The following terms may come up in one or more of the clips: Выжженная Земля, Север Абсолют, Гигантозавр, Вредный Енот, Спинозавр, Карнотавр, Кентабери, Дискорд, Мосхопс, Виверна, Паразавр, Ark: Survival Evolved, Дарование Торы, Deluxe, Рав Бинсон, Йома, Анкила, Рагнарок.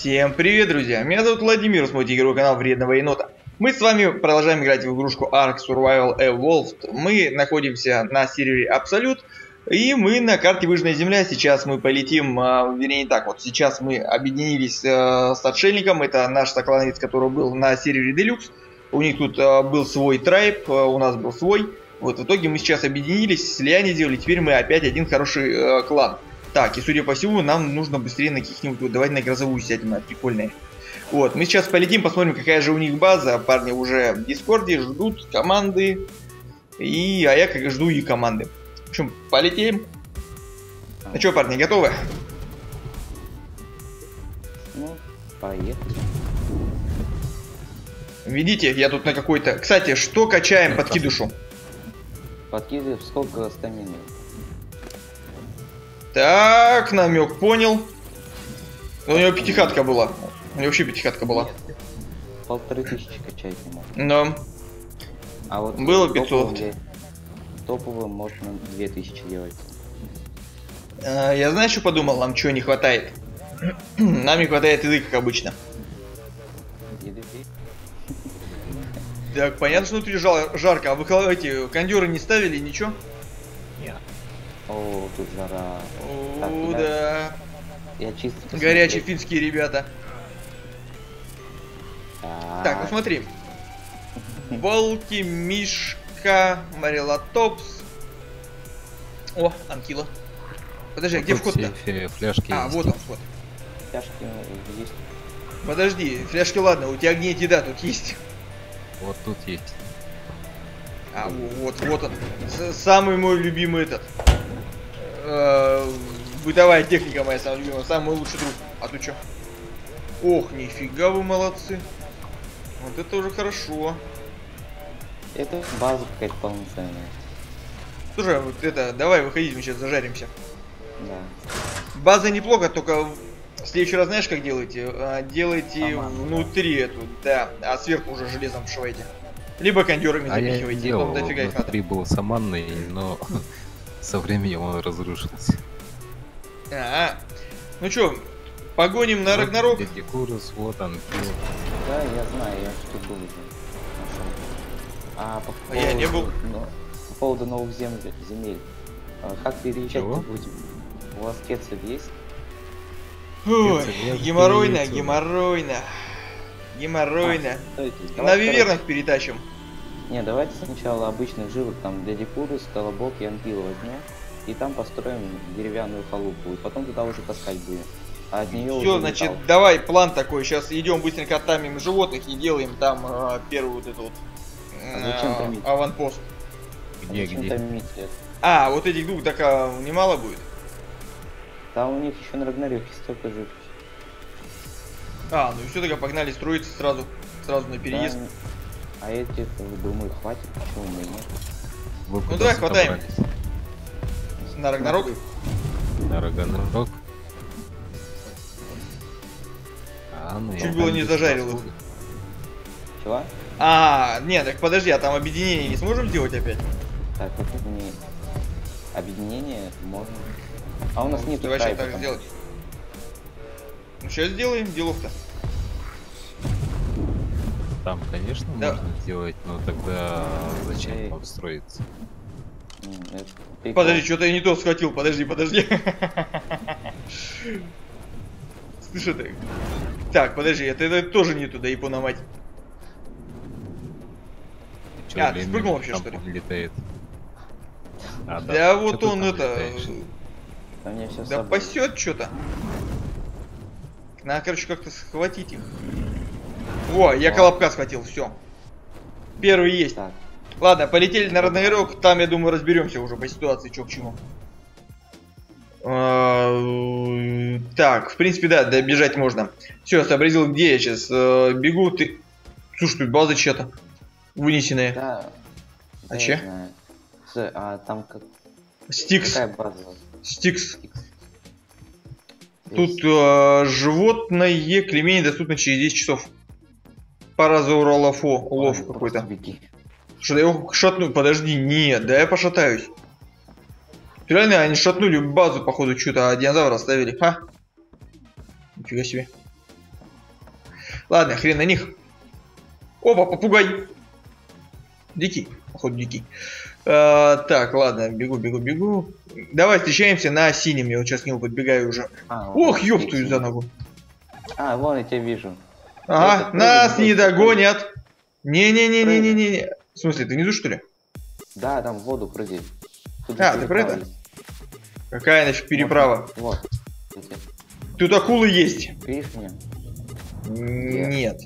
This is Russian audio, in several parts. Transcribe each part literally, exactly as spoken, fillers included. Всем привет, друзья! Меня зовут Владимир, смотрите игровой канал Вредного Енота. Мы с вами продолжаем играть в игрушку Ark: Survival Evolved. Мы находимся на сервере Абсолют, и мы на карте Выжженная Земля. Сейчас мы полетим, вернее не так, вот сейчас мы объединились с отшельником. Это наш соклановец, который был на сервере Deluxe. У них тут был свой трайб, у нас был свой. Вот в итоге мы сейчас объединились, слияние делали, теперь мы опять один хороший клан. Так, и судя по всему, нам нужно быстрее на каких-нибудь... Вот, давайте на грозовую сядем, на прикольные. Вот, мы сейчас полетим, посмотрим, какая же у них база. Парни уже в Дискорде ждут команды. И... А я как жду и команды. В общем, полетим. Ну что, парни, готовы? Ну, поехали. Видите, я тут на какой-то... Кстати, что качаем подкидушу? Подкидыш сколько стамины? Так, намек понял. У него пятихатка была. У него вообще пятихатка была. Нет, полторы тысячи качать не мог. Да. А вот было пятьсот. Топовым, топовым можно две тысячи делать. А, я знаю, что подумал, нам чего не хватает. Нам не хватает еды, как обычно. Еды? Так, понятно, что внутри жар жарко. А вы эти кондеры не ставили, ничего? Нет. О, тут жара. О, так, да. Я чисто посмотрел. Горячие финские ребята. Так, так ну смотри. Волки, Мишка, Марилатопс. О, Анкила. Подожди, а где вход-то? Фляжки. А, есть. Вот он вход. Фляжки есть. Подожди, фляжки, ладно, у тебя гнить еда тут есть. Вот тут есть. А, вот, вот он. Самый мой любимый этот. Бытовая техника моя самая любимая, самый лучший друг. А ты чё? Ох, нифига вы молодцы. Вот это уже хорошо. Это база какая-то полноценная. Слушай, вот это, давай выходить, мы сейчас зажаримся. Да. База неплохо, только в следующий раз знаешь как делаете? Делаете а, внутри да. Эту, да, а сверху уже железом вшиваете. Либо кондерами а запихиваете, я потом дофига их надо. Был саманный, но... Со временем он разрушился. А-а-а. Ну чё, погоним на Рагнарок? Декурус, вот он. Да, я знаю, я что был уже. А, по поводу, я не был. Но, по поводу новых зем... земель. А, как переезжать будем? У вас кецов есть? Ой, геморройно, геморройно. Геморройно. А, на вивернах перетащим. Не, давайте сначала обычных живых, там, Дяди Курус, Колобок и Анкилу возьмем, и там построим деревянную халупу, и потом туда уже таскать будем. А от нее все, значит, металл. Давай, план такой, сейчас идем быстренько оттамим животных и делаем там а, первую вот эту вот а а, аванпост. Где, а где? А, вот этих двух так а, немало будет? Там у них еще на Рагнарёке столько живых. А, ну и все, тогда погнали строиться сразу, сразу на переезд. Да. А этих, думаю, хватит, почему мы нет? Вы ну давай хватаем. На Рагнарок? На Рагнарок. А, ну чуть было не зажарил их. Чего? А, нет, так подожди, а там объединение не сможем сделать опять? Так, вот это не... Объединение можно. А у нас ну, нет давай сейчас так сделать. Ну сейчас сделаем, делов-то. Там, конечно, да. Можно сделать, но тогда зачем вам строиться? Подожди, что-то я не то схватил, подожди, подожди. Слышь, ты? Так, подожди, это тоже не туда, япона мать. А, ты спрыгнул вообще, что ли? Летает. Да вот он это... Да пасет что-то. Надо, короче, как-то схватить их. Во, я Колобка схватил, все. Первый есть. Так. Ладно, полетели на Рагнарёк, там, я думаю, разберемся уже по ситуации, что к чему. Так, в принципе, да, добежать можно. Все, сообразил, где я сейчас бегу, ты... Слушай, тут база чья-то вынесенная. Да. А че? А там как... Стикс. Стикс. Тут животное клеймение доступно через десять часов. Пора за уролов, о, улов какой-то. Что я его шатну? Подожди, нет, да я пошатаюсь. Реально, они шатнули базу, походу, что-то, а динозавра оставили. Ха! Нифига себе. Ладно, хрен на них. Опа, попугай. Дикий, походу дикий. А, так, ладно, бегу, бегу, бегу. Давай встречаемся на синем. Я вот сейчас к нему подбегаю уже. А, ох, ёптую за ногу. А, вон я тебя вижу. Ага, это, нас это, не это, догонят. Не-не-не-не-не-не. В смысле, ты внизу, что ли? Да, там в воду прыгай. Тут а, ты про это? Какая нафиг переправа? Вот. Вот. Тут акулы есть. Видишь меня? Нет.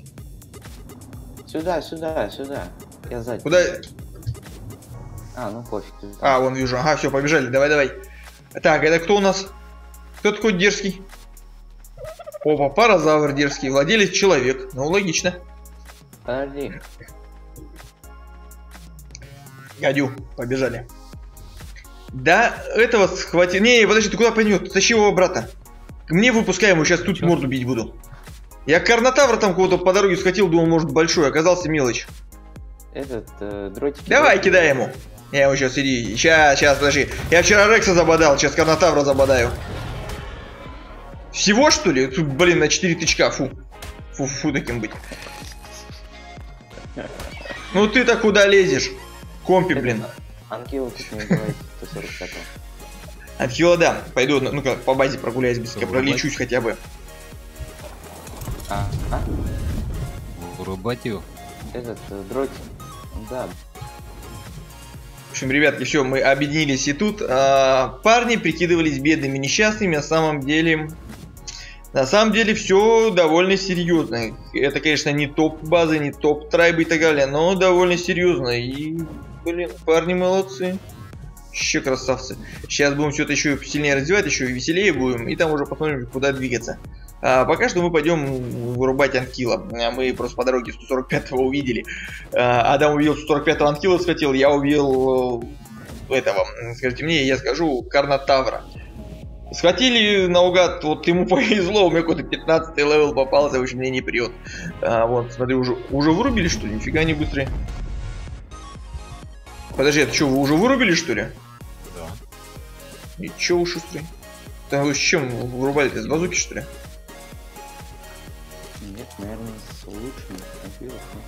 Сюда, сюда, сюда. Я сзади. Куда? А, ну пофиг. А, вон вижу. Ага, все, побежали. Давай, давай. Так, это кто у нас? Кто такой дерзкий? Опа, паразавр дерзкий. Владелец человек. Ну, логично. Подожди. Гадю, побежали. Да, этого схватил. Не, подожди, ты куда пойдешь? Тащи его обратно. Мне выпускаем, сейчас тут морду бить буду. Я карнотавра там кого-то по дороге схватил, думал, может, большой, оказался мелочь. Этот, э, дротик. Давай, кидай ему. Я его сейчас иди. Сейчас, сейчас, подожди. Я вчера Рекса забодал, сейчас карнотавра забодаю. Всего, что ли? Тут, блин, на четыре тычка, фу. Фу, фу, таким быть. Ну ты-то куда лезешь? Компи, блин. Анхила, Анхила, да. Пойду, ну-ка, по базе прогуляюсь быстренько, пролечусь хотя бы. А, а? Вырубать его? Этот, дротик. Да. В общем, ребятки, все, мы объединились и тут. А, парни прикидывались бедными, несчастными, на самом деле... На самом деле все довольно серьезно. Это, конечно, не топ базы, не топ трайбы и так далее, но довольно серьезно. И, блин, парни молодцы. Еще красавцы. Сейчас будем все это еще сильнее развивать, еще веселее будем, и там уже посмотрим, куда двигаться. А пока что мы пойдем вырубать анкила. Мы просто по дороге сто сорок пятого увидели. Адам увидел сто сорок пятого анкила, схватил, я увидел этого. Скажите мне, я скажу, карнотавра. Схватили наугад, вот ему повезло, у меня какой-то пятнадцатый левел попался, в общем, мне не прет. А, вот, смотри, уже, уже вырубили, что ли? Нифига не быстрые. Подожди, это что, вы уже вырубили, что ли? Да. И че вы шустрый? Да вы с чем вырубали-то, с базуки, что ли? Нет, наверное, с лучшим компьютером.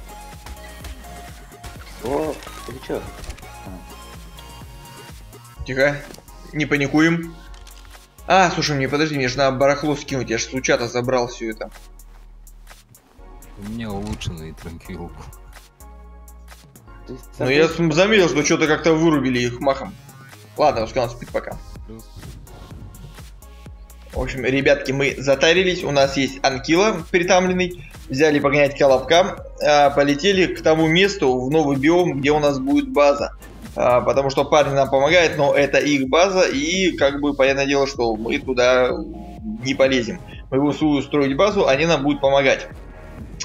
О, ты че? А. Тихо, не паникуем. А, слушай, мне подожди, мне же надо барахло скинуть, я же случайно забрал все это. У меня улучшенные транквилы. Ну я заметил, что что-то как-то вырубили их махом. Ладно, пускай он спит пока. В общем, ребятки, мы затарились, у нас есть анкила притамленный. Взяли погонять колобка, а полетели к тому месту, в новый биом, где у нас будет база. Потому что парни нам помогают, но это их база, и как бы понятное дело, что мы туда не полезем. Мы будем свою строить базу, они нам будут помогать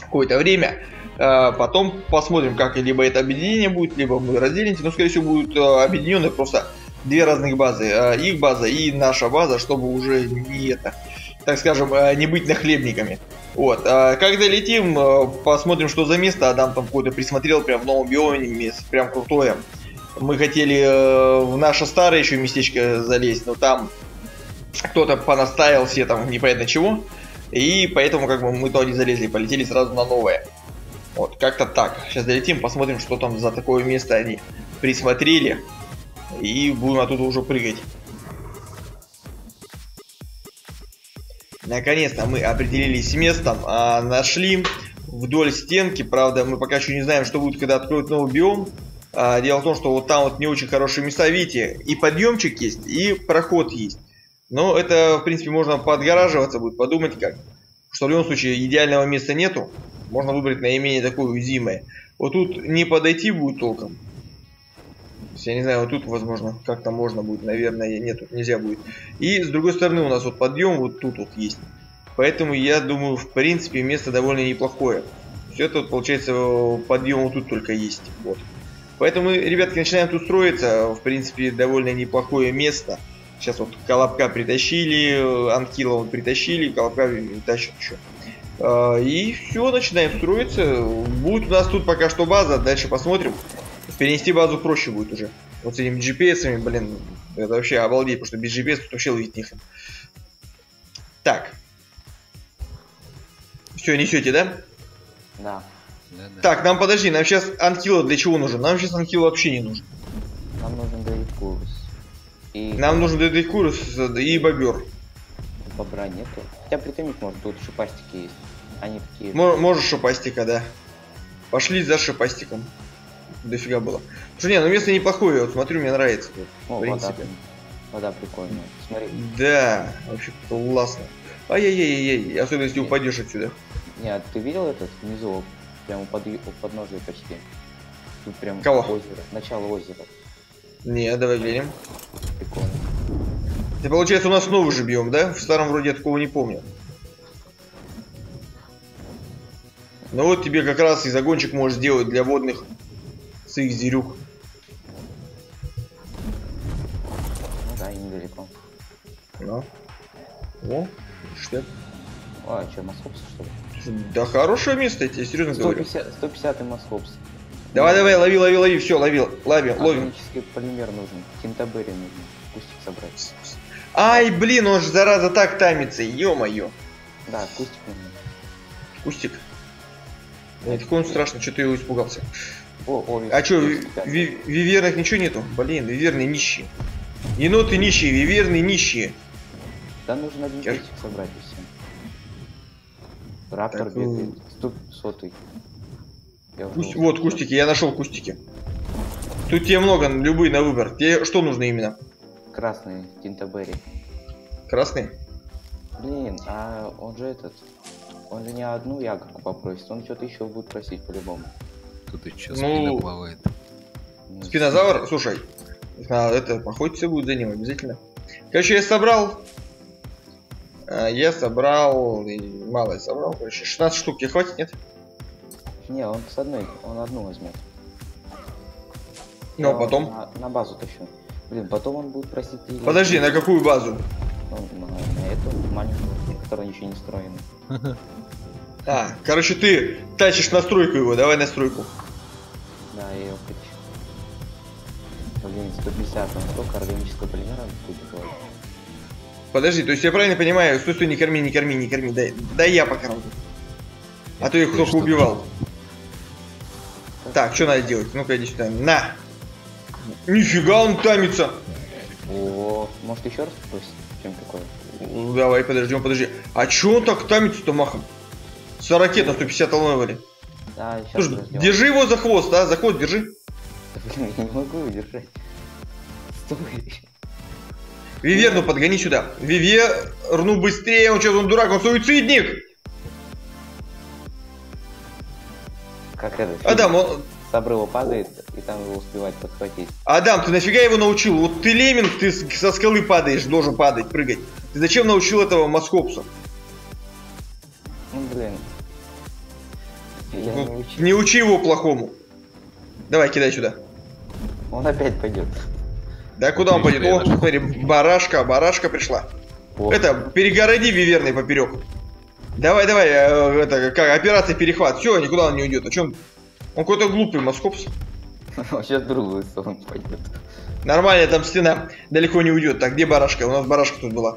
какое-то время. Потом посмотрим, как либо это объединение будет, либо мы разделимся. Но, скорее всего, будут объединены просто две разных базы. Их база и наша база, чтобы уже не это, так скажем, не быть нахлебниками. Вот, а когда летим, посмотрим, что за место. Адам там какой-то присмотрел, прям в новом биоме, прям крутое. Мы хотели э, в наше старое еще местечко залезть, но там кто-то понастаивал все там непонятно чего. И поэтому как бы мы туда не залезли, полетели сразу на новое. Вот, как-то так. Сейчас долетим, посмотрим, что там за такое место они присмотрели. И будем оттуда уже прыгать. Наконец-то мы определились с местом, а нашли вдоль стенки. Правда, мы пока еще не знаем, что будет, когда откроют новый биом. Дело в том, что вот там вот не очень хорошие места, видите, и подъемчик есть, и проход есть. Но это, в принципе, можно подгораживаться будет, подумать как. Что в любом случае идеального места нету, можно выбрать наименее такое уязвимое. Вот тут не подойти будет толком. Я не знаю, вот тут, возможно, как-то можно будет, наверное, нет, тут нельзя будет. И с другой стороны у нас вот подъем вот тут вот есть. Поэтому я думаю, в принципе, место довольно неплохое. Все это, получается, подъем вот тут только есть, вот. Поэтому, ребятки, начинаем тут строиться. В принципе, довольно неплохое место. Сейчас вот колобка притащили, анкила притащили, колобка тащит еще. И все, начинаем строиться. Будет у нас тут пока что база, дальше посмотрим. Перенести базу проще будет уже. Вот с этими джи пи эсами, блин, это вообще обалдеть, потому что без джи пи эса тут вообще ловить нехрен. Так. Все, несете, да? Да. Да, да. Так, нам подожди, нам сейчас анкила для чего нужен? Нам сейчас анкила вообще не нужен. Нам нужен Дэвид Курус. И... Нам нужен Дэвид Курус и бобер. Бобра нету. Хотя притомить может, тут шипастики есть. Они такие. Мож, можешь шипастика, да. Пошли за шипастиком. Дофига было. Что не, ну место неплохое, вот смотрю, мне нравится. О, в принципе. Вода, вода прикольная. Смотри. Да, вообще классно. Ай-яй-яй-яй, особенно если упадешь отсюда. Нет, ты видел этот внизу? Прямо под, под ножей почти. Тут прям озеро. Начало озера. Не, давай глянем. Прикольно. Ты, получается, у нас снова же бьем, да? В старом вроде я такого не помню. Ну вот тебе как раз и загончик можешь сделать для водных с их зирюк. Ну да, и недалеко. Ну. О, что? А, что, Мосхопс, что ли? Да хорошее место, я тебе серьезно говорю. сто пятьдесят Мосхопс. Давай, давай, лови, лови, лови, все, ловил, лови, ловим. Органический полимер нужен, кентабери нужен, кустик собрать. Ай, блин, он же, зараза, так таймится, ё-моё. Да, кустик нужен. Кустик? Нет, такой он страшный, что ты его испугался. О, о, а что, виверных ничего нету? Блин, виверные нищие. Еноты нищие, виверные нищие. Да, нужно один кустик собрать и все. Раптор так, бегает. Тут сотый. Куст... Вот кустики, я нашел кустики. Тут тебе много, любые на выбор. Тебе что нужно именно? Красные, кентабери. Красные? Блин, а он же этот... Он же не одну ягодку попросит, он что-то еще будет просить по-любому. Тут еще спина ну... плавает. Спинозавр? Слушай, это походить все будет за ним обязательно. Короче, я собрал... Я собрал... Мало я собрал, короче. шестнадцать штук тебе хватит, нет? Не, он с одной, он одну возьмет. Ну, а потом? На, на базу тащу. Блин, потом он будет просить... Подожди, на какую базу? Ну, на, на эту маленькую, которая ничего не строена. А, короче, ты тащишь настройку его, давай настройку. Да, я его притащу. Блин, сто пятьдесят, он столько органического полимера будет делать. Подожди, то есть я правильно понимаю, стой, стой, не корми, не корми, не корми, дай, дай я покормлю. А то их кто-то убивал. Так, так, что надо делать? Ну-ка, иди сюда. На! Нифига он тамится! О, может еще раз спросить, чем такое? Ну, давай, подождем, подожди. А чё он так тамится-то махом? С ракет на сто пятьдесят ломали. Да, сейчас слушай, держи его за хвост, а, за хвост держи. Блин, я не могу держать. Стой. Виверну подгони сюда. Виверну быстрее, он сейчас он дурак, он суицидник! Как это? Адам, он... Сабрыло падает, и там его успевает подхватить. Адам, ты нафига его научил? Вот ты лемминг, ты со скалы падаешь, должен падать, прыгать. Ты зачем научил этого Мосхопса? Ну, блин. Я ну, не, учи. Не учи его плохому. Давай, кидай сюда. Он опять пойдет. Да куда он пойдет? О, смотри, барашка, барашка пришла. О. Это, перегороди виверный поперек. Давай, давай, это, как, операция перехват. Все, никуда он не уйдет. А что он? Он какой-то глупый, Мосхопс. Сейчас другую сторону пойдет. Нормально, там стена далеко не уйдет. Так, где барашка? У нас барашка тут была.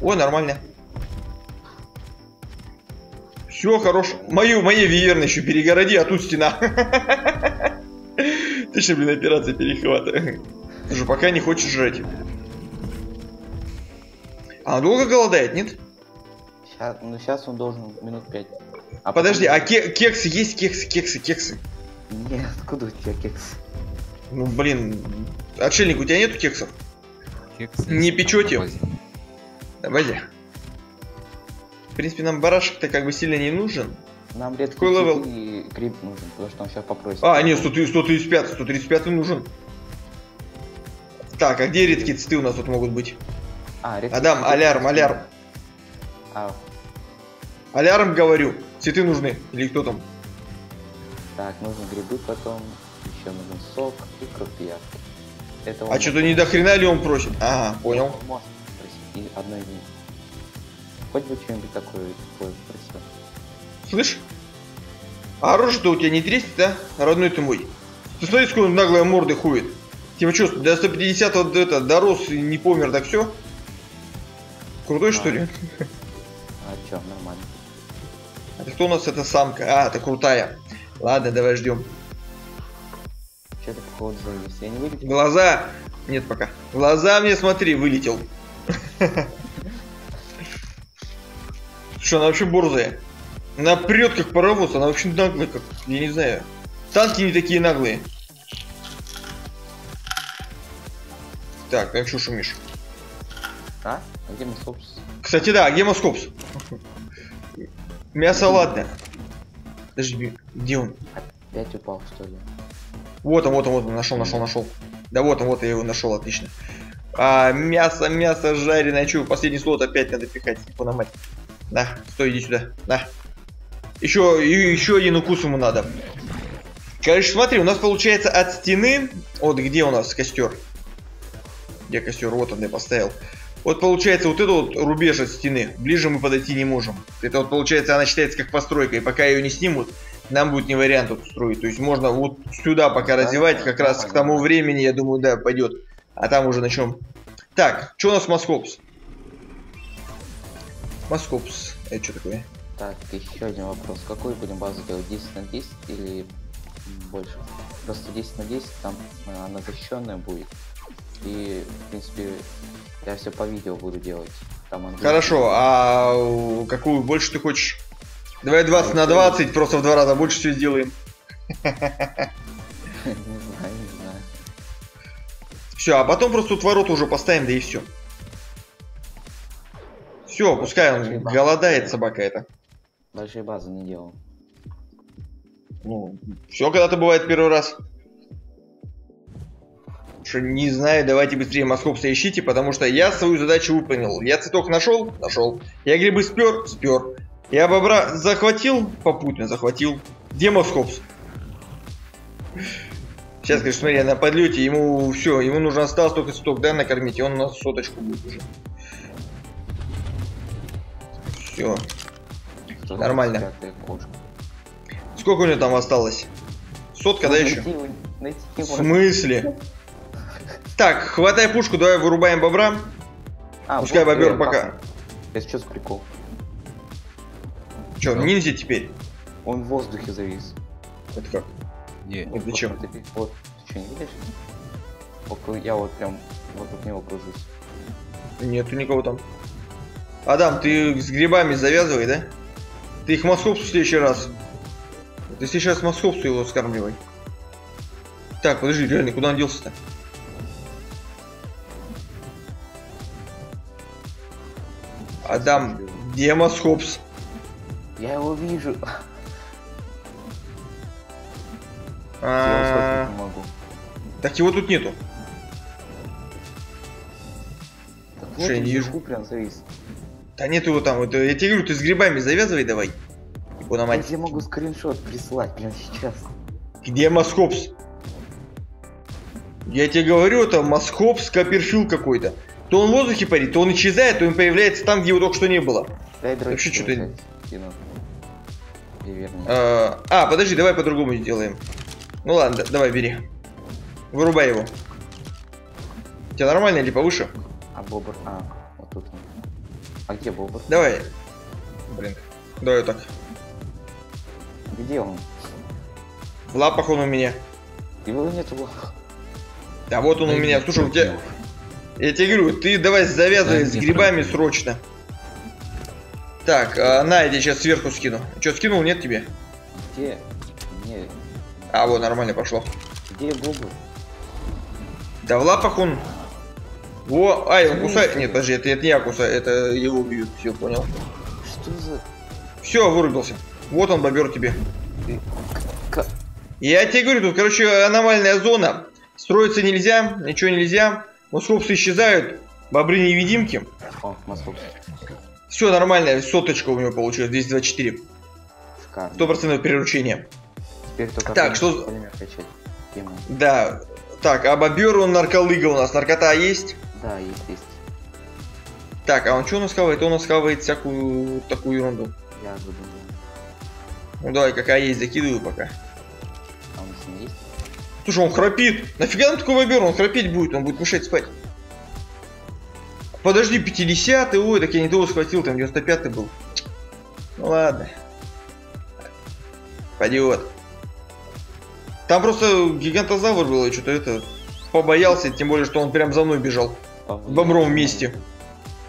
О, нормально. Все, хорош. Мою, мои виверны еще перегороди, а тут стена. Ты что, блин, операция перехвата. Ты же пока не хочешь жрать. А долго голодает, нет? Сейчас, ну сейчас он должен минут пять. А подожди, потом... а кек кексы есть? Кексы, кексы, кексы? Нет, откуда у тебя кексы? Ну блин, отшельник, у тебя нету кексов? Кексы не печете? Давайте. В принципе, нам барашек-то как бы сильно не нужен. Нам редко левел... и гриб нужен, потому что он сейчас попросит. А, нет, сто тридцать пять нужен. Так, а где редкие цветы у нас тут могут быть? А, Адам, алярм, алярм. А. Алярм, говорю. Цветы нужны. Или кто там? Так, нужны грибы потом. Еще нужен сок и крупья. А что-то не до хрена ли он просит? Ага, понял. Он может просить и одной из них. Хоть бы что-нибудь такое просил. Слышь? А оружие-то у тебя не трясет, да? Родной ты мой. Ты смотри, сколько он наглой морды хует. Типа что, до сто пятидесятого это, дорос и не помер, так все? Крутой, а, что ли? А, чё, нормально. А Это кто у нас эта самка? А, это крутая. Ладно, давай ждем. Что-то походу завис. Я не вылетел. Глаза! Нет пока. Глаза мне, смотри, вылетел. Что, она вообще борзая. Она прет как паровоз, она вообще наглая как. Я не знаю. Танки не такие наглые. Так, как что шумишь? А? А где москопс? Кстати, да, а где москопс? Мясо ладно. Подожди, где он? Опять упал, что ли? Вот он, вот он, вот он, нашел, нашел, нашел. Да вот он, вот я его нашел, отлично. А, мясо, мясо жареное, чё, последний слот опять надо пихать, пономать. На, стой, иди сюда, на. Еще, еще один укус ему надо. Короче, смотри, у нас получается от стены, вот где у нас костер. Где костер? Вот он, я поставил. Вот получается вот этот вот рубеж от стены. Ближе мы подойти не можем. Это вот получается, она считается как постройка. И пока ее не снимут, нам будет не вариант вот строить. То есть можно вот сюда пока да, развивать. Да, как да, раз да, к тому да. времени, я думаю, да, пойдет. А там уже начнем. Так, что у нас москопс? Москопс. Это что такое? Так, еще один вопрос. Какую будем базу делать? десять на десять или больше? Просто десять на десять, там она защищенная будет. И, в принципе, я все по видео буду делать. Там он... Хорошо, а какую больше ты хочешь? Давай двадцать на двадцать, просто в два раза больше все сделаем. Не знаю, не знаю. Все, а потом просто тут ворота уже поставим, да и все. Все, пускай он голодает, собака эта. Большие базы не делал. Ну, все когда-то бывает первый раз. Не знаю, давайте быстрее москопса ищите, потому что я свою задачу выполнил. Я цветок нашел? Нашел. Я грибы спер? Спер. Я бобра захватил? Попутно захватил. Где москопс? Сейчас, конечно, смотри, на подлете ему все, ему нужно осталось только цветок, да, накормить, и он у нас соточку будет уже. Все. Нормально. Сколько у него там осталось? Сотка, да, еще? В смысле? Так, хватай пушку, давай вырубаем бобра. А, пускай вот бобер пока. Я сейчас прикол. Че, ниндзя теперь? Он в воздухе завис. Это как? Нет. Вот, зачем? Вот, ты, вот, ты что, не видишь? Около, я вот прям вокруг него кружусь. Нету никого там. Адам, ты с грибами завязывай, да? Ты их москопсу в следующий раз. Ты сейчас москопсу его скармливай. Так, подожди, реально, куда он делся-то? Адам, где москопс? Я его вижу. А... Я могу. Так его тут нету. Так вот, я не вижу. Прям завис. Да нет его там. Это... Я тебе говорю, ты с грибами завязывай давай. Я тебе могу скриншот прислать прямо сейчас. Где москопс? Я тебе говорю, это москопс копиршил какой-то. То он в воздухе парит, то он исчезает, то он появляется там, где его только что не было. Дай вообще что-то... А, а, подожди, давай по-другому сделаем. Ну ладно, давай, бери. Вырубай его. У тебя нормально или повыше? А бобр, а, вот тут он. А где бобр? Давай. Блин, давай вот так. Где он? В лапах он у меня. Его нет в лапах. Да вот он у меня, слушай, у тебя... Я тебе говорю, ты давай завязывай да, с грибами правда. Срочно. Так, а, на, я тебе сейчас сверху скину. Че, скинул, нет тебе? Где? Нет. А, вот, нормально пошло. Где бобр? Да в лапах он. Во, ай, он кусает. Нет, подожди, это, это не я кусаю, это его бьют, все, понял. Что за... Все, вырубился. Вот он, бобер тебе. Как? Я тебе говорю, тут, короче, аномальная зона. Строиться нельзя, ничего нельзя. Москопсы исчезают, бобры невидимки. О, москопсы. Все нормально, соточка у него получилась, двести двадцать четыре. сто процентов приручение. Теперь только так, что... Да, так, а бобер он нарколыга у нас, наркота есть? Да, есть, есть. Так, а он что у нас хавает? Он у нас хавает всякую такую ерунду. Я думаю. Ну давай, какая есть, закидываю пока. А он с ним есть? Слушай, он храпит. Нафига нам такой бобер? Он храпеть будет, он будет мешать спать. Подожди, пятидесятый, ой, так я не того схватил, там девяносто пятый был. Ну ладно. Пойдет. Там просто гигантозавр был, и что-то это... Побоялся, тем более, что он прям за мной бежал. А, с бобром вместе.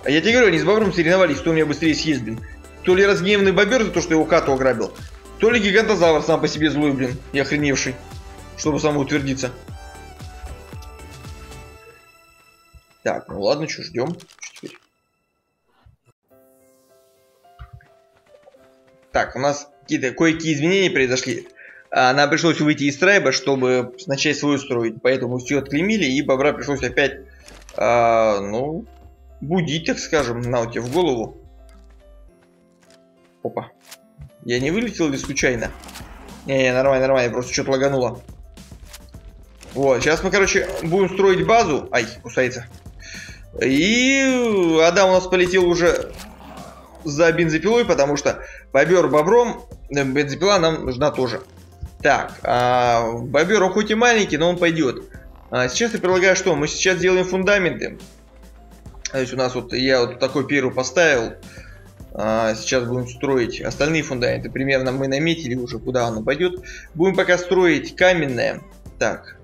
А я тебе говорю, они с бобром соревновались, кто у меня быстрее съест, блин. То ли разгневанный бобер за то, что его хату ограбил, то ли гигантозавр сам по себе злой, блин, и охреневший. Чтобы самоутвердиться. Так, ну ладно, что ждем? Что теперь? Так, у нас какие-то кое-какие изменения произошли. Нам пришлось выйти из трайба, чтобы начать свою строить. Поэтому все отклеймили, и бобра пришлось опять, а, ну, будить, так скажем, на у тебя в голову. Опа. Я не вылетел ли случайно? Не-не, нормально, нормально, просто что-то лагануло. Вот, сейчас мы, короче, будем строить базу. Ай, кусается. И Адам у нас полетел уже за бензопилой, потому что бобер бобром, бензопила нам нужна тоже. Так, а, бобер, он хоть и маленький, но он пойдет. А, сейчас я предлагаю, что мы сейчас делаем фундаменты. То есть у нас вот, я вот такой первый поставил. А, сейчас будем строить остальные фундаменты. Примерно мы наметили уже, куда она пойдет. Будем пока строить каменное. Так,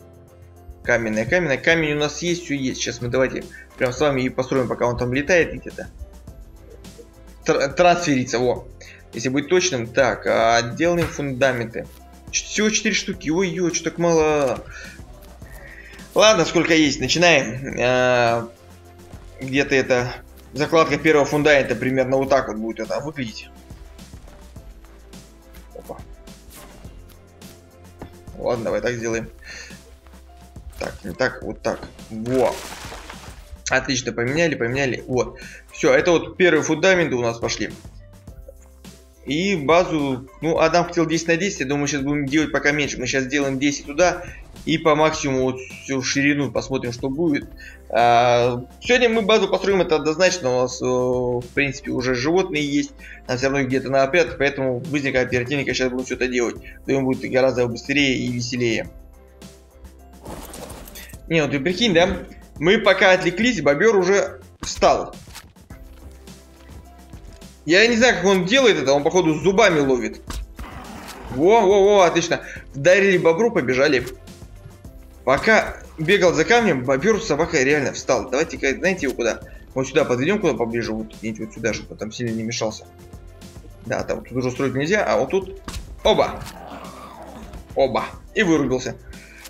каменное, каменное. Камень у нас есть, все есть. Сейчас мы давайте прям с вами и построим, пока он там летает где-то. Трансферится, во. Если быть точным. Так, а, делаем фундаменты. Всего четыре штуки. Ой-ой, что так мало. Ладно, сколько есть. Начинаем. А, где-то это... Закладка первого фундамента примерно вот так вот будет это выглядеть. Опа. Ладно, давай так сделаем. Так, не так, вот так. Во. Отлично, поменяли, поменяли. Вот. Все, это вот первые фундаменты у нас пошли. И базу, ну, Адам хотел десять на десять, я думаю, сейчас будем делать пока меньше. Мы сейчас делаем десять туда и по максимуму вот всю ширину посмотрим, что будет. А, сегодня мы базу построим, это однозначно. У нас, в принципе, уже животные есть. Нам все равно где-то на опрятах, поэтому быстренько оперативника сейчас будем что-то делать. Думаю, будет гораздо быстрее и веселее. Не, ну ты прикинь, да? Мы пока отвлеклись, бобер уже встал. Я не знаю, как он делает это, он, походу, зубами ловит. Во-во-во, отлично. Вдарили бобру, побежали. Пока бегал за камнем, бобер с собакой реально встал. Давайте-ка, знаете его куда? Вот сюда подведем, куда поближе, вот где-нибудь вот сюда, чтобы там сильно не мешался. Да, там тут уже строить нельзя, а вот тут... Оба! Оба! И вырубился.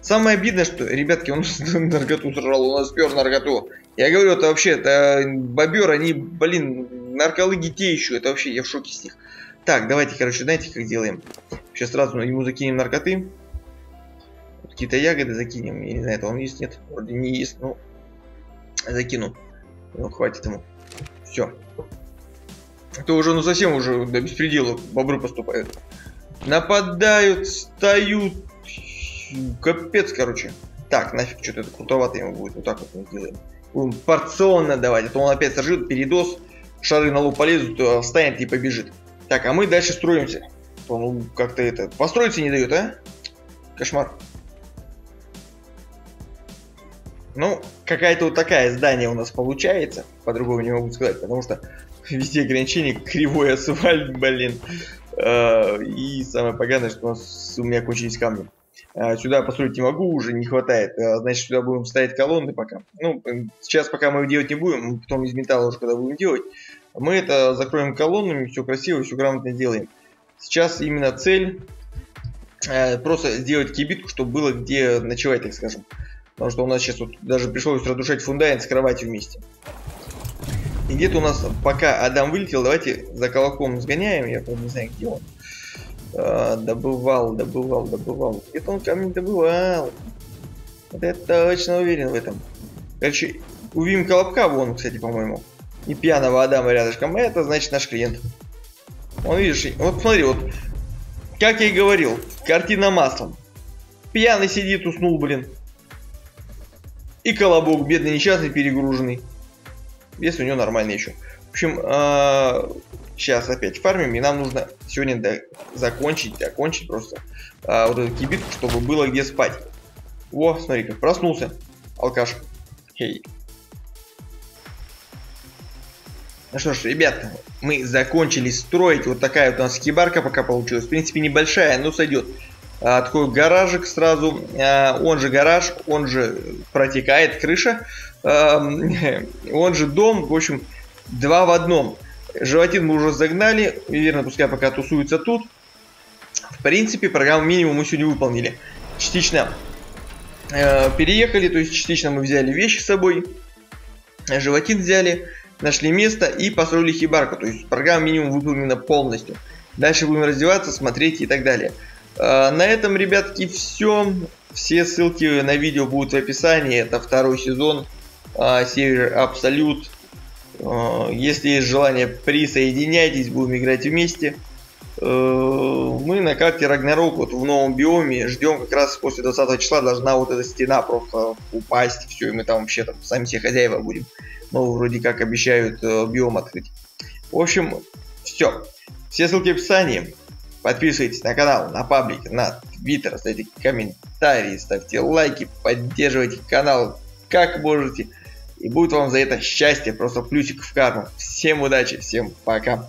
Самое обидное, что, ребятки, он наркоту сожрал, он спер наркоту. Я говорю, это вообще, это бобер, они, блин... Нарколыги те еще, это вообще, я в шоке с них. Так, давайте, короче, знаете, как делаем? Сейчас сразу ему закинем наркоты. Вот какие-то ягоды закинем. Я не знаю, это он есть, нет? Вроде не есть, но закину. Ну, хватит ему. Все. Это уже, ну, совсем уже до беспредела бобры поступают. Нападают, встают. Капец, короче. Так, нафиг, что-то это крутовато ему будет. Вот так вот мы делаем. Будем порционно давать, а то он опять сожрет, передоз. Шары на лоб полезут, встанет и побежит. Так, а мы дальше строимся. Он как-то это... Построиться не дает, а? Кошмар. Ну, какая-то вот такая здание у нас получается. По-другому не могу сказать, потому что везде ограничения, кривой асфальт, блин. И самое поганое, что у нас у меня кончились камни. Сюда построить не могу, уже не хватает. Значит, сюда будем ставить колонны пока. Ну, сейчас пока мы делать не будем, потом из металла уже когда будем делать. Мы это закроем колоннами, все красиво, все грамотно делаем. Сейчас именно цель э, просто сделать кибитку, чтобы было где ночевать, так скажем. Потому что у нас сейчас вот даже пришлось разрушать фундамент с кроватью вместе. И где-то у нас, пока Адам вылетел, давайте за колоком сгоняем. Я не знаю, где он. Э, добывал, добывал, добывал. Где-то он камень добывал. Вот это точно уверен в этом. Короче, увидим колобка, вон, кстати, по-моему. И пьяного Адама рядышком. Это значит наш клиент. Он, видишь, вот смотри, вот. Как я и говорил, картина маслом. Пьяный сидит, уснул, блин. И колобок, бедный, несчастный, перегруженный. Вес у него нормальный еще. В общем, сейчас опять фармим. И нам нужно сегодня закончить, закончить просто вот эту кибитку, чтобы было где спать. О, смотри, как проснулся алкаш. Хей. Ну что ж, ребята, мы закончили строить. Вот такая вот у нас хибарка пока получилась. В принципе, небольшая, но сойдет. А, такой гаражик сразу. А, он же гараж, он же протекает крыша. А, он же дом. В общем, два в одном. Животин мы уже загнали. Верно, пускай пока тусуется тут. В принципе, программу минимум мы сегодня выполнили. Частично э, переехали, то есть частично мы взяли вещи с собой. Животин взяли, нашли место и построили хибарку. То есть программа минимум выполнена полностью. Дальше будем раздеваться, смотреть и так далее. Э, на этом, ребятки, все. Все ссылки на видео будут в описании. Это второй сезон э, Север Абсолют. Э, если есть желание, присоединяйтесь, будем играть вместе. Мы на карте Рагнарок, вот в новом биоме, ждем как раз после двадцатого числа должна вот эта стена просто упасть, все, и мы там вообще там сами все хозяева будем. Ну, вроде как обещают биом открыть. В общем, все. Все ссылки в описании. Подписывайтесь на канал, на паблик, на твиттер, ставьте комментарии, ставьте лайки, поддерживайте канал как можете. И будет вам за это счастье, просто плюсик в карму. Всем удачи, всем пока.